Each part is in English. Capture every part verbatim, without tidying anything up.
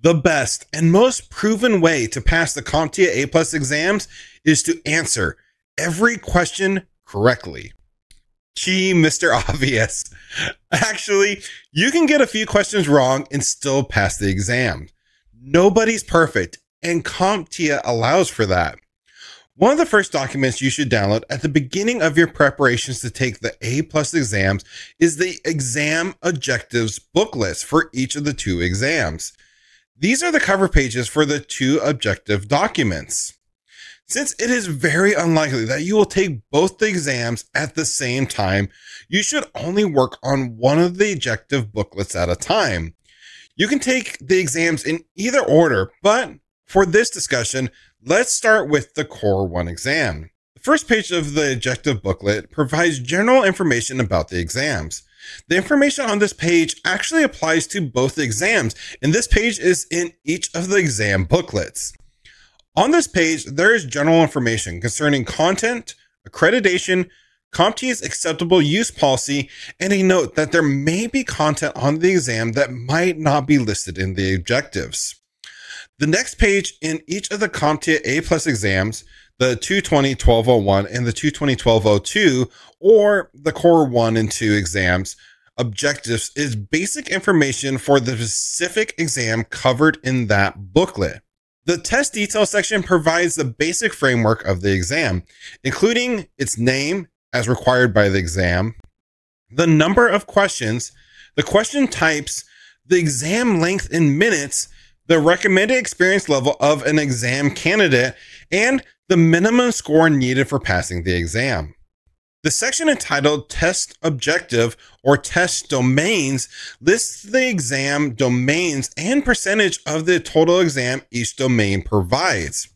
The best and most proven way to pass the CompTIA A+ exams is to answer every question correctly. Gee, Mister Obvious. Actually, you can get a few questions wrong and still pass the exam. Nobody's perfect, and CompTIA allows for that. One of the first documents you should download at the beginning of your preparations to take the A+ exams is the exam objectives book list for each of the two exams. These are the cover pages for the two objective documents. Since it is very unlikely that you will take both the exams at the same time, you should only work on one of the objective booklets at a time. You can take the exams in either order, but for this discussion, let's start with the Core One exam. The first page of the objective booklet provides general information about the exams. The information on this page actually applies to both exams, and this page is in each of the exam booklets. On this page, there is general information concerning content, accreditation, CompTIA's acceptable use policy, and a note that there may be content on the exam that might not be listed in the objectives. The next page in each of the CompTIA A+ exams, the two twenty twelve oh one and the two twenty twelve oh two, or the Core one and two exams, objectives is basic information for the specific exam covered in that booklet. The test detail section provides the basic framework of the exam, including its name as required by the exam, the number of questions, the question types, the exam length in minutes, the recommended experience level of an exam candidate, and the minimum score needed for passing the exam. The section entitled Test Objective or Test Domains lists the exam domains and percentage of the total exam each domain provides.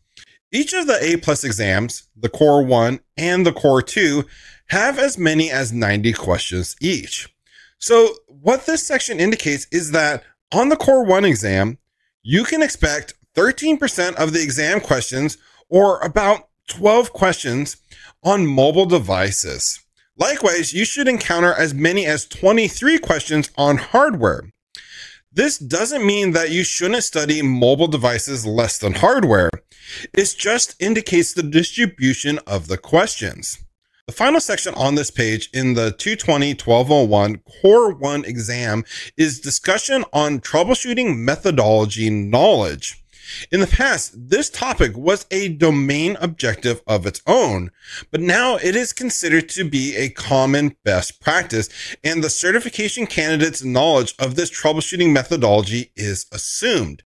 Each of the A+ exams, the Core One and the Core Two, have as many as ninety questions each. So what this section indicates is that on the Core One exam, you can expect thirteen percent of the exam questions, or about twelve questions, on mobile devices. Likewise, you should encounter as many as twenty-three questions on hardware. This doesn't mean that you shouldn't study mobile devices less than hardware. It just indicates the distribution of the questions. The final section on this page in the two twenty twelve oh one Core One exam is discussion on troubleshooting methodology knowledge. In the past, this topic was a domain objective of its own, but now it is considered to be a common best practice, and the certification candidate's knowledge of this troubleshooting methodology is assumed.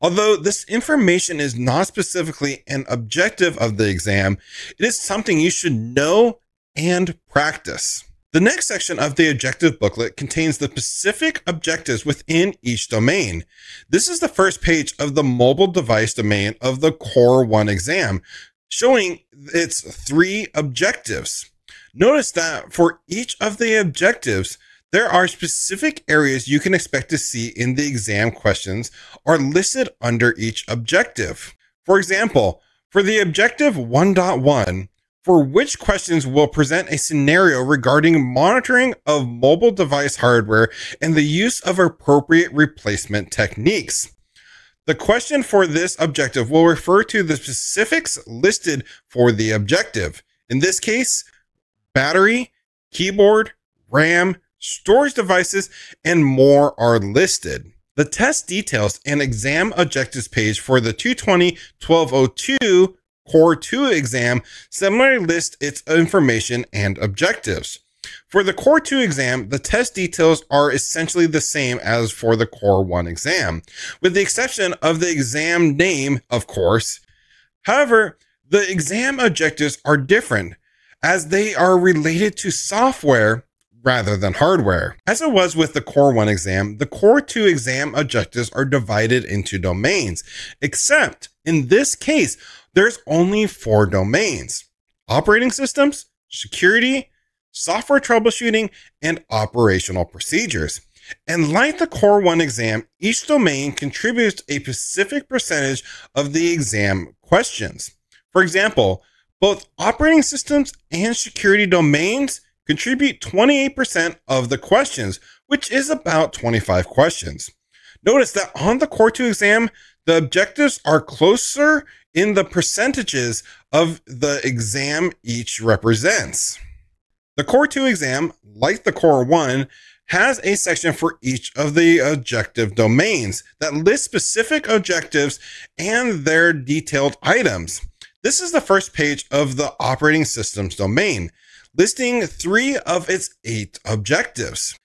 Although this information is not specifically an objective of the exam, it is something you should know and practice. The next section of the objective booklet contains the specific objectives within each domain. This is the first page of the mobile device domain of the Core One exam, showing its three objectives. Notice that for each of the objectives, there are specific areas you can expect to see in the exam questions are listed under each objective. For example, for the objective one point one, for which questions will present a scenario regarding monitoring of mobile device hardware and the use of appropriate replacement techniques. The question for this objective will refer to the specifics listed for the objective. In this case, battery, keyboard, RAM, storage devices, and more are listed. The test details and exam objectives page for the two twenty twelve oh two Core Two exam similarly lists its information and objectives. For the Core Two exam, the test details are essentially the same as for the Core One exam, with the exception of the exam name, of course. However, the exam objectives are different, as they are related to software rather than hardware. As it was with the Core One exam, the Core Two exam objectives are divided into domains, except in this case, there's only four domains: operating systems, security, software troubleshooting, and operational procedures. And like the Core One exam, each domain contributes a specific percentage of the exam questions. For example, both operating systems and security domains contribute twenty-eight percent of the questions, which is about twenty-five questions. Notice that on the Core two exam, the objectives are closer in the percentages of the exam each represents. The Core two exam, like the Core one, has a section for each of the objective domains that lists specific objectives and their detailed items. This is the first page of the operating systems domain, listing three of its eight objectives.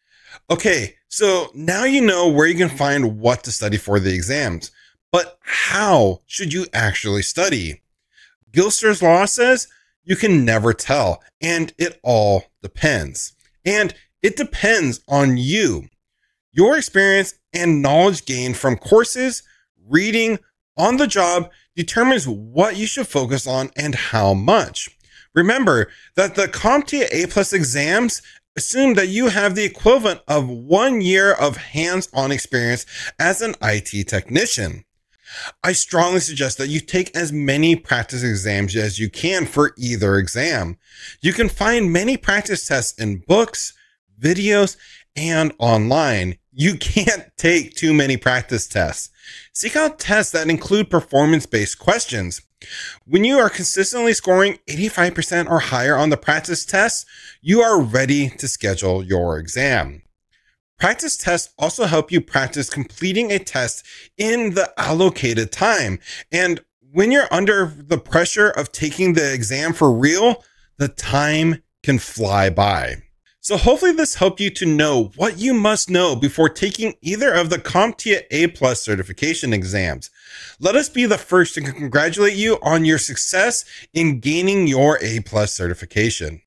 Okay, so now you know where you can find what to study for the exams, but how should you actually study? Gilster's law says you can never tell, and it all depends. And it depends on you, your experience and knowledge gained from courses, reading, on the job determines what you should focus on and how much. Remember that the CompTIA A plus exams assume that you have the equivalent of one year of hands-on experience as an I T technician. I strongly suggest that you take as many practice exams as you can for either exam. You can find many practice tests in books, videos, and online. You can't take too many practice tests. Seek out tests that include performance-based questions. When you are consistently scoring eighty-five percent or higher on the practice tests, you are ready to schedule your exam. Practice tests also help you practice completing a test in the allocated time. And when you're under the pressure of taking the exam for real, the time can fly by. So hopefully this helped you to know what you must know before taking either of the CompTIA A plus certification exams. Let us be the first to congratulate you on your success in gaining your A plus certification.